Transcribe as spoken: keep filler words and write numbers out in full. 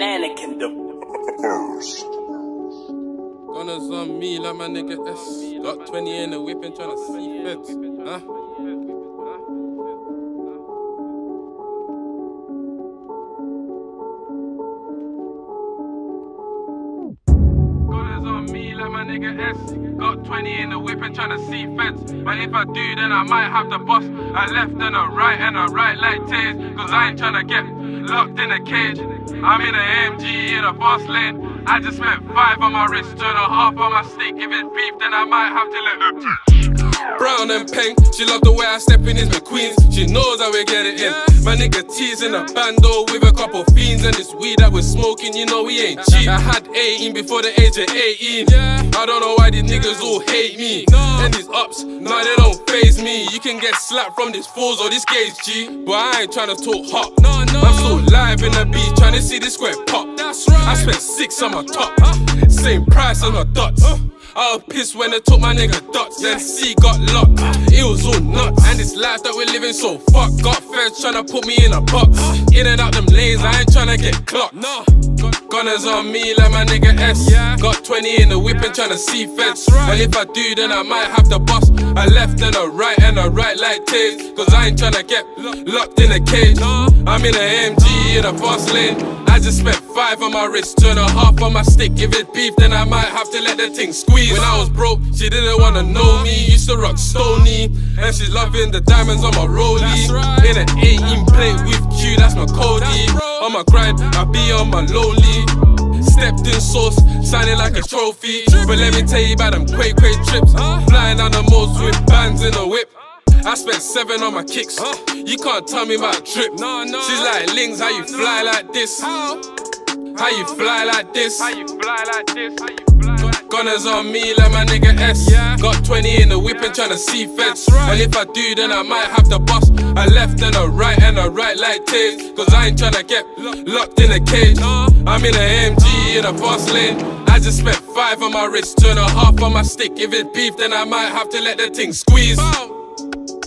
mannequin the first. Gunners on me like my nigga S. Got twenty in the whip and tryna see fits. Huh? Gunners on me like my nigga S. Got twenty in the whip and tryna see feds. But if I do, then I might have the boss. I left and I right and I right like tears. Cause I ain't tryna get locked in a cage. I'm in an A M G in a fast lane. I just spent five on my wrist, turn a half on my stick. If it beef, then I might have to let her. Brown and pink, she love the way I step in is McQueen's. She knows how we get it in. My nigga T's in a bando with a couple fiends. And this weed that we're smoking, you know we ain't cheap. I had eighteen before the age of eighteen. I don't know why these niggas all hate me. And these ups, nah, they don't faze me. You can get slapped from these fools or this gauge, G. But I ain't tryna talk hot. I'm so live in the beat, tryna see this square pop. I spent six on my top, same price on my dots. I was pissed when they took my nigga dots. Then C got locked, it was all nuts. And this life that we're living so fucked. Got feds tryna put me in a box. In and out them lanes, I ain't tryna get clocked. Gunners on me like my nigga S. Got twenty in the whip and tryna see feds. And if I do, then I might have the boss. I left and I right and I right like tears. Cause I ain't tryna get locked in a cage. I'm in an A M G in a fast lane. I just spent five on my wrist, turn a half on my stick. If it beef, then I might have to let the thing squeeze. When I was broke, she didn't wanna know me. Used to rock Stoney, and she's loving the diamonds on my rollie. In an eighteen plate with Q, that's my Cody. On my grind, I be on my lowly. Stepped in sauce, sounding like a trophy. But let me tell you about them Quay Quay trips. Flying down the most with bands in a whip. I spent seven on my kicks. Huh? You can't tell me about drip. No, no. She's like, Lingz, how you fly like this? How? How you fly like this? How you fly like this? How you fly like Gunners on me like my nigga S. Yeah. Got twenty in the whip and tryna see feds. Right. And if I do, then I might have the boss. I left and I right and I right like tears. Cause I ain't tryna get locked in a cage. No. I'm in an A M G in a fast lane. I just spent five on my wrist, turn a half on my stick. If it beef, then I might have to let the thing squeeze. Bow.